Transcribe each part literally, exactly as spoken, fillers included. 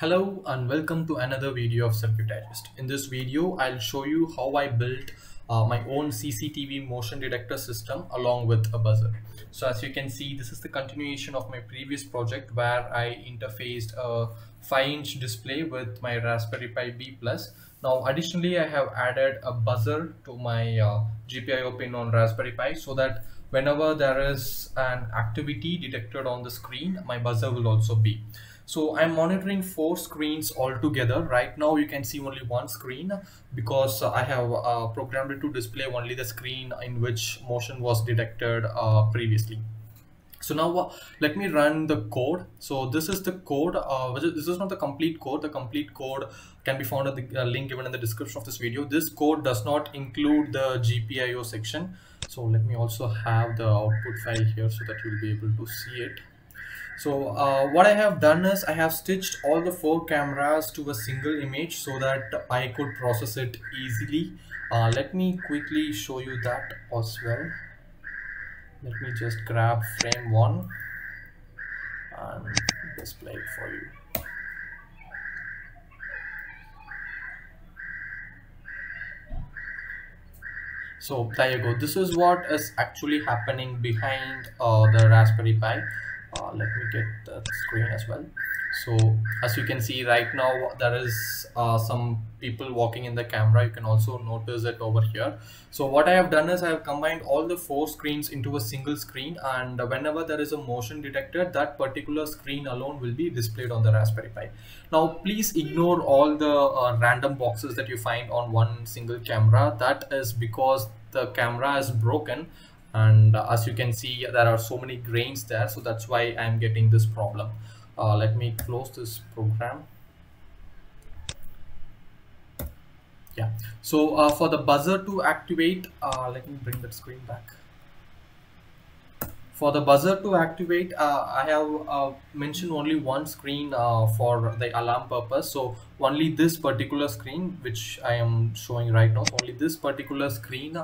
Hello and welcome to another video of Circuit Digest. In this video, I'll show you how I built uh, my own C C T V motion detector system along with a buzzer. So as you can see, this is the continuation of my previous project where I interfaced a five inch display with my Raspberry Pi B plus. Now additionally, I have added a buzzer to my uh, G P I O pin on Raspberry Pi so that whenever there is an activity detected on the screen, my buzzer will also be. So I'm monitoring four screens altogether. Right now you can see only one screen because I have uh, programmed it to display only the screen in which motion was detected uh, previously. So now uh, let me run the code. So this is the code. Uh, this is not the complete code. The complete code can be found at the uh, link given in the description of this video. This code does not include the G P I O section. So let me also have the output file here so that you'll be able to see it. So uh, what I have done is I have stitched all the four cameras to a single image so that I could process it easily. Uh, let me quickly show you that as well. Let me just grab frame one and display it for you. So there you go. This is what is actually happening behind uh, the Raspberry Pi. Uh, let me get the screen as well. So as you can see right now, there is uh, some people walking in the camera. You can also notice it over here. So what I have done is I have combined all the four screens into a single screen, and whenever there is a motion detected, that particular screen alone will be displayed on the Raspberry Pi. Now please ignore all the uh, random boxes that you find on one single camera. That is because the camera is broken. And uh, as you can see, there are so many grains there. So that's why I'm getting this problem. Uh, let me close this program. Yeah. So uh, for the buzzer to activate, uh, let me bring that screen back. For the buzzer to activate, uh, I have uh, mentioned only one screen uh, for the alarm purpose. So only this particular screen, which I am showing right now, only this particular screen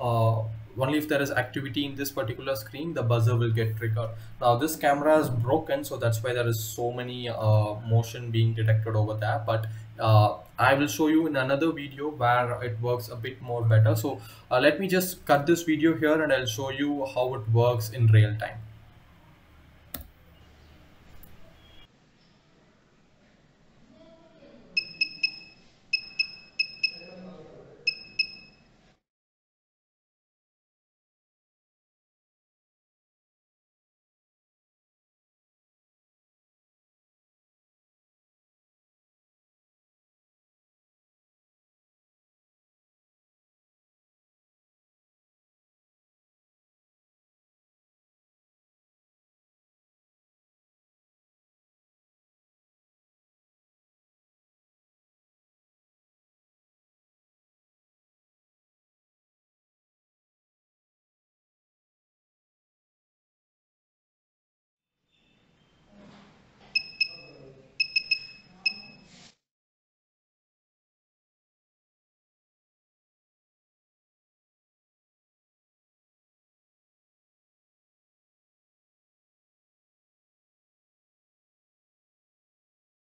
uh, Only if there is activity in this particular screen, the buzzer will get triggered. Now this camera is broken, so that's why there is so many uh, motion being detected over there. But uh, I will show you in another video where it works a bit more better. So uh, let me just cut this video here and I'll show you how it works in real time.